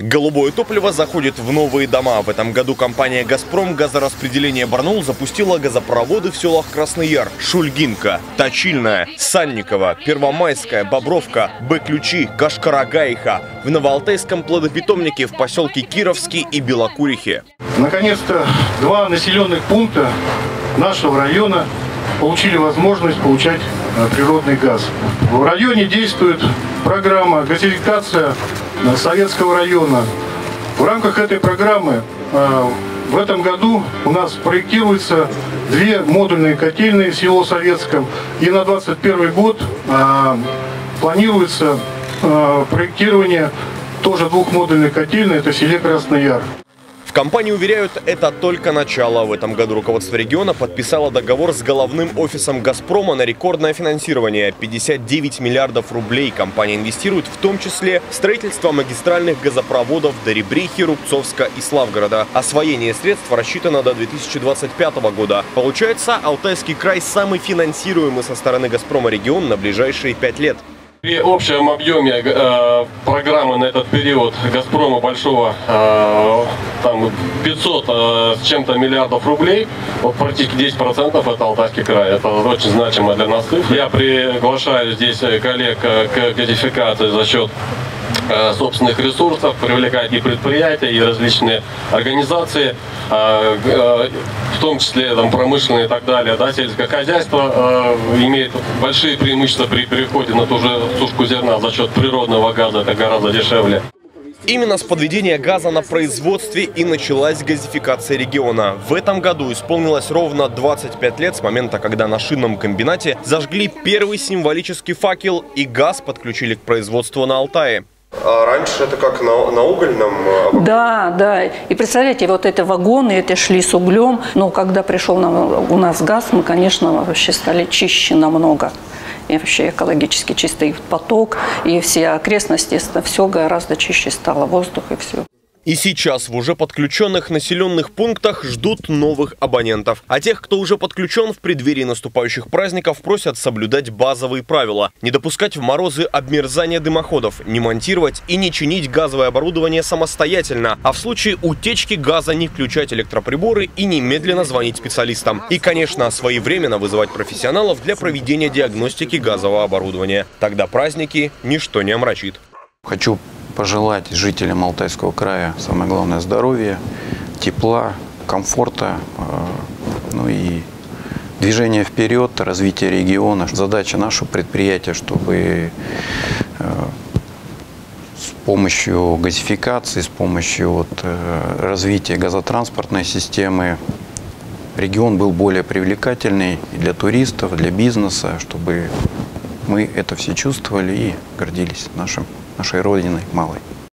Голубое топливо заходит в новые дома. В этом году компания «Газпром» газораспределение Барнаул запустила газопроводы в селах Красный Яр, Шульгинка, Точильная, Санникова, Первомайская, Бобровка, Б-Ключи, Кашкарагайха. В Новоалтайском плодопитомнике, в поселке Кировский и Белокурихе. Наконец-то два населенных пункта нашего района получили возможность получать природный газ. В районе действует программа «Газификация Советского района». В рамках этой программы в этом году у нас проектируются две модульные котельные в село Советском. И на 2021 год планируется проектирование тоже двух модульных котельных, это в селе Красный Яр. В компании уверяют, это только начало. В этом году руководство региона подписало договор с головным офисом «Газпрома» на рекордное финансирование. 59 миллиардов рублей компания инвестирует в том числе в строительство магистральных газопроводов до Ребрихи, Рубцовска и Славгорода. Освоение средств рассчитано до 2025 года. Получается, Алтайский край самый финансируемый со стороны «Газпрома» регион на ближайшие 5 лет. При общем объеме программы на этот период «Газпрома» большого, там 500 с чем-то миллиардов рублей, вот практически 10% это Алтайский край. Это очень значимо для нас. Я приглашаю здесь коллег к газификации за счет собственных ресурсов, привлекать и предприятия, и различные организации, в том числе там, промышленные и так далее. Да, сельское хозяйство имеет большие преимущества при переходе на ту же сушку зерна за счет природного газа, это гораздо дешевле. Именно с подведения газа на производстве и началась газификация региона. В этом году исполнилось ровно 25 лет с момента, когда на шинном комбинате зажгли первый символический факел и газ подключили к производству на Алтае. А раньше это как на угольном? Да, да. И представляете, вот эти вагоны, эти шли с углем. Но когда пришел у нас газ, мы, конечно, вообще стали чище намного. И вообще экологически чистый поток, и все окрестности, все гораздо чище стало, воздух и все. И сейчас в уже подключенных населенных пунктах ждут новых абонентов. А тех, кто уже подключен, в преддверии наступающих праздников просят соблюдать базовые правила. Не допускать в морозы обмерзания дымоходов, не монтировать и не чинить газовое оборудование самостоятельно. А в случае утечки газа не включать электроприборы и немедленно звонить специалистам. И, конечно, своевременно вызывать профессионалов для проведения диагностики газового оборудования. Тогда праздники ничто не омрачит. Хочу пожелать жителям Алтайского края, самое главное, здоровья, тепла, комфорта, ну и движения вперед, развития региона. Задача нашего предприятия, чтобы с помощью газификации, с помощью развития газотранспортной системы регион был более привлекательный и для туристов, для бизнеса, чтобы мы это все чувствовали и гордились нашей родиной малой.